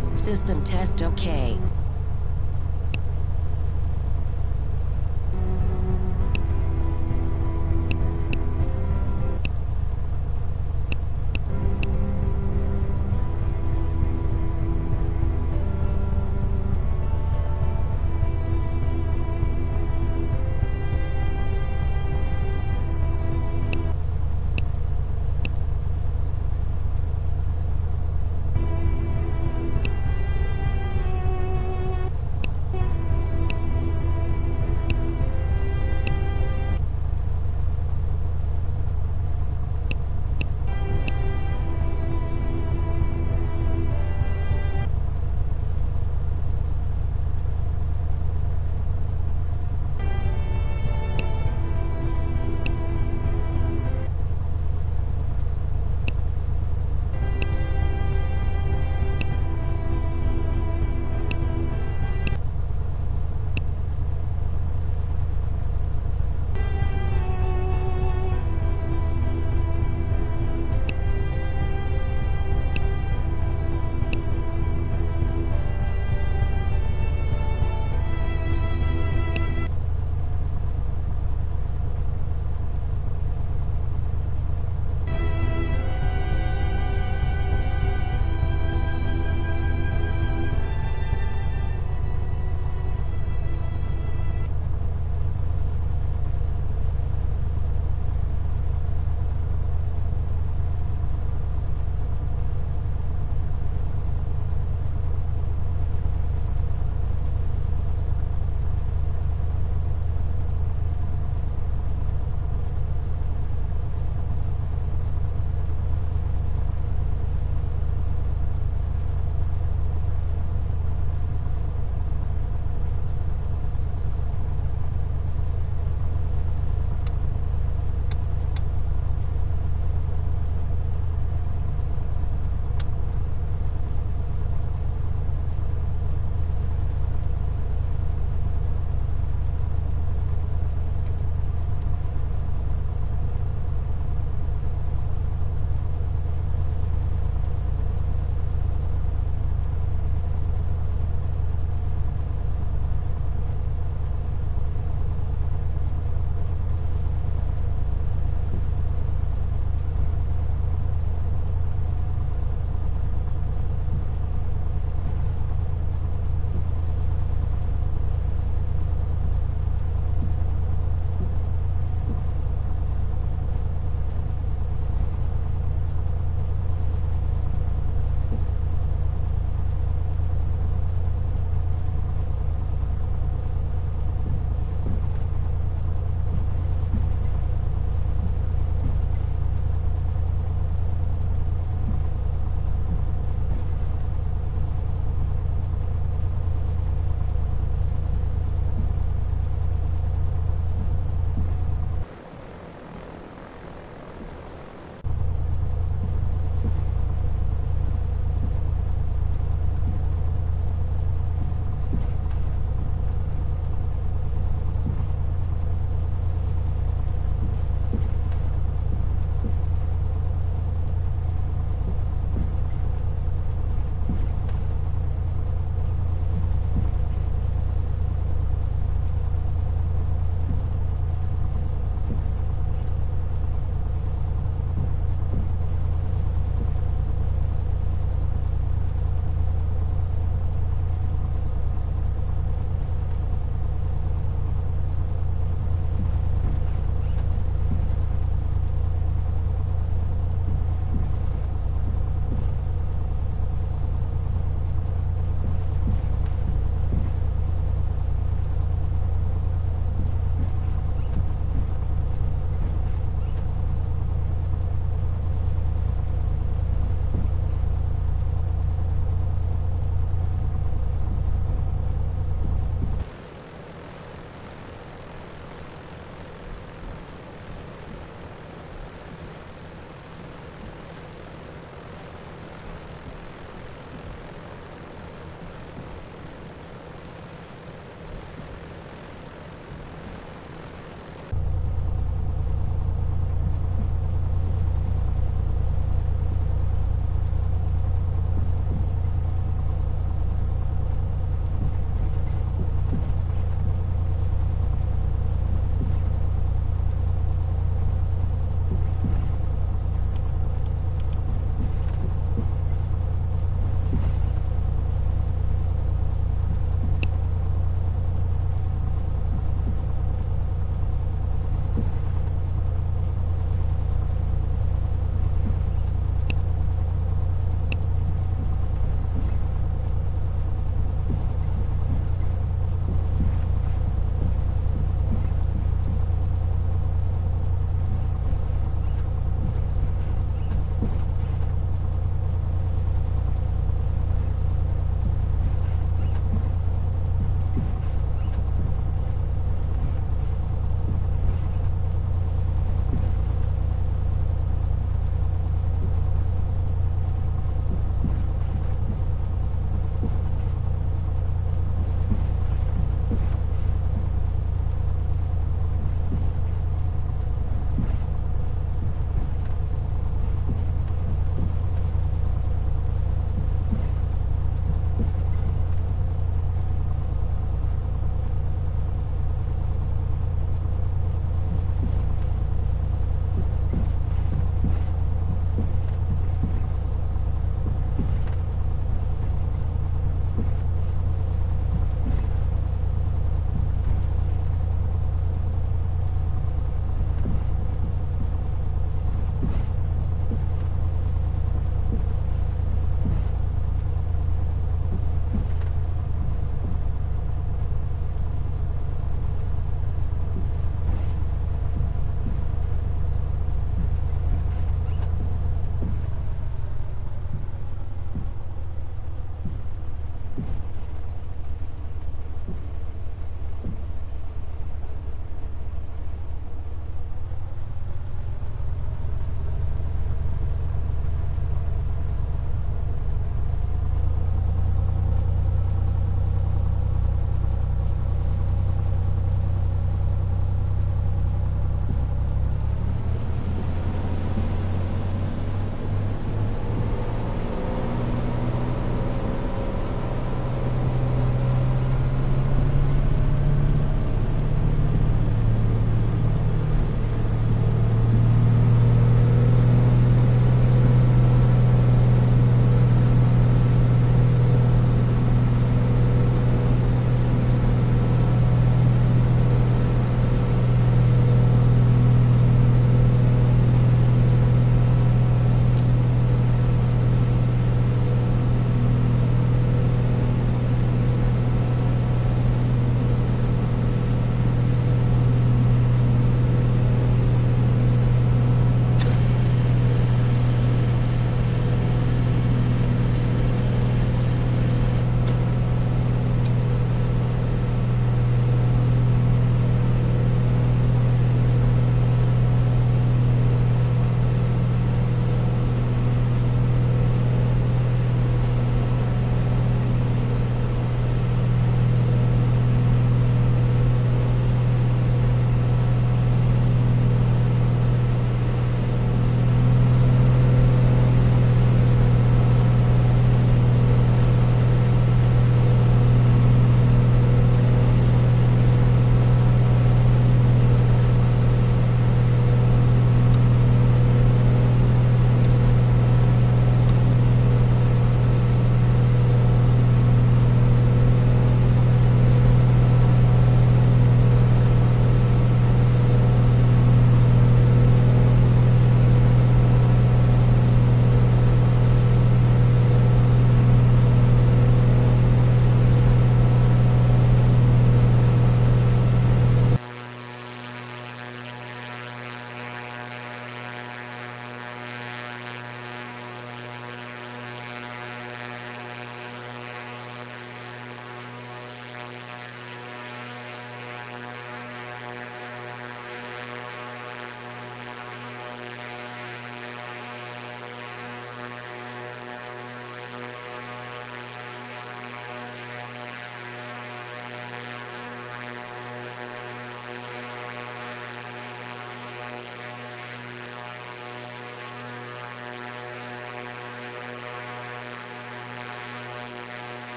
response. System test okay.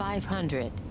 500.